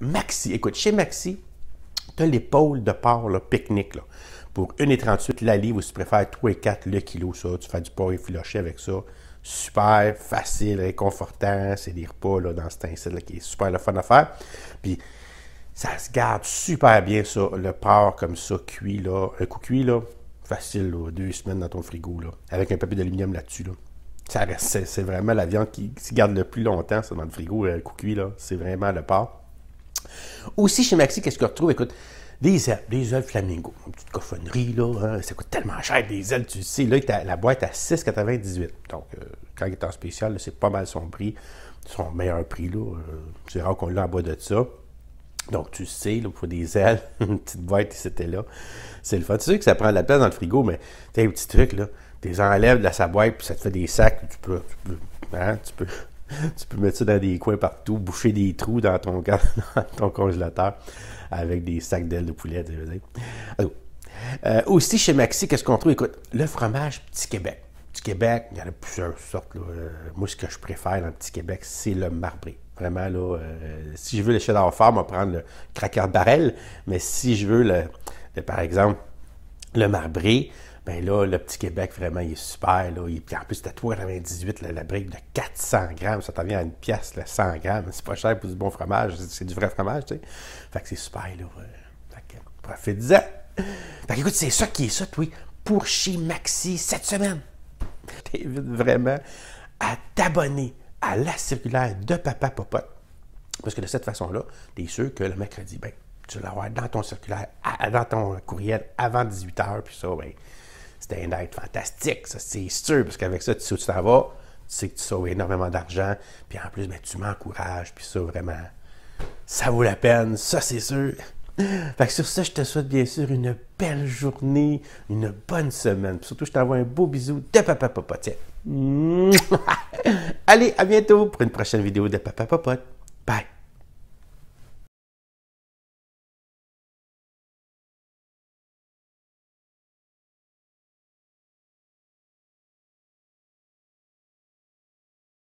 Maxi. Écoute, chez Maxi, tu as l'épaule de porc pique-nique. Pour 1,38 la livre, ou si tu préfères 3,4 le kilo, ça, tu fais du porc effiloché avec ça. Super facile, réconfortant. C'est des repas là, dans ce temps-ci qui est super le fun à faire. Puis, ça se garde super bien, ça, le porc comme ça, cuit, là. Un coup cuit, là, facile, là, 2 semaines dans ton frigo, là, avec un papier d'aluminium là-dessus, là. Ça reste, c'est vraiment la viande qui se garde le plus longtemps, ça, dans le frigo, un coup cuit, là, c'est vraiment le porc. Aussi, chez Maxi, qu'est-ce qu'on retrouve? Écoute, des ailes flamingo, une petite cochonnerie, là, hein? Ça coûte tellement cher, des ailes, tu le sais, là, la boîte à 6,98. Donc, quand il est en spécial, c'est pas mal son prix, son meilleur prix, là, c'est rare qu'on l'a en bas de ça. Donc, tu sais, il faut des ailes, une petite boîte, c'était là. C'est le fun. Tu sais que ça prend de la place dans le frigo, mais tu as un petit truc, là. Tu les enlèves de sa boîte, puis ça te fait des sacs. Tu peux mettre ça dans des coins partout, boucher des trous dans ton congélateur avec des sacs d'ailes de poulet, tu veux dire. Alors, aussi, chez Maxi, qu'est-ce qu'on trouve? Écoute, le fromage Petit-Québec. Petit-Québec, il y en a plusieurs sortes, là. Moi, ce que je préfère dans le Petit-Québec, c'est le marbré. Vraiment, là, si je veux le cheddar fort, on va prendre le Cracker Barrel. Mais si je veux, par exemple, le marbré, bien là, le Petit-Québec, vraiment, il est super, là. Puis en plus, t'as 3,98 la brique de 400 grammes. Ça t'en vient à 1$, là, 100 grammes. C'est pas cher pour du bon fromage. C'est du vrai fromage, tu sais. Fait que c'est super, là. Fait que profite-en. Fait que écoute, c'est ça qui est ça, oui, pour chez Maxi cette semaine. Je t'invite vraiment à t'abonner à la circulaire de Papa Popote. Parce que de cette façon-là, tu es sûr que le mercredi, ben, tu vas l'avoir dans ton circulaire, dans ton courriel avant 18h. Puis ça, ben, c'est un être fantastique, ça, c'est sûr. Parce qu'avec ça, tu sais où tu t'en vas, tu sais que tu sauves énormément d'argent. Puis en plus, ben, tu m'encourages. Puis ça, vraiment, ça vaut la peine. Ça, c'est sûr. Fait que sur ça, je te souhaite bien sûr une belle journée, une bonne semaine. Puis surtout, je t'envoie un beau bisou de Papa Popote. Allez, à bientôt pour une prochaine vidéo de Papa Popote. Bye!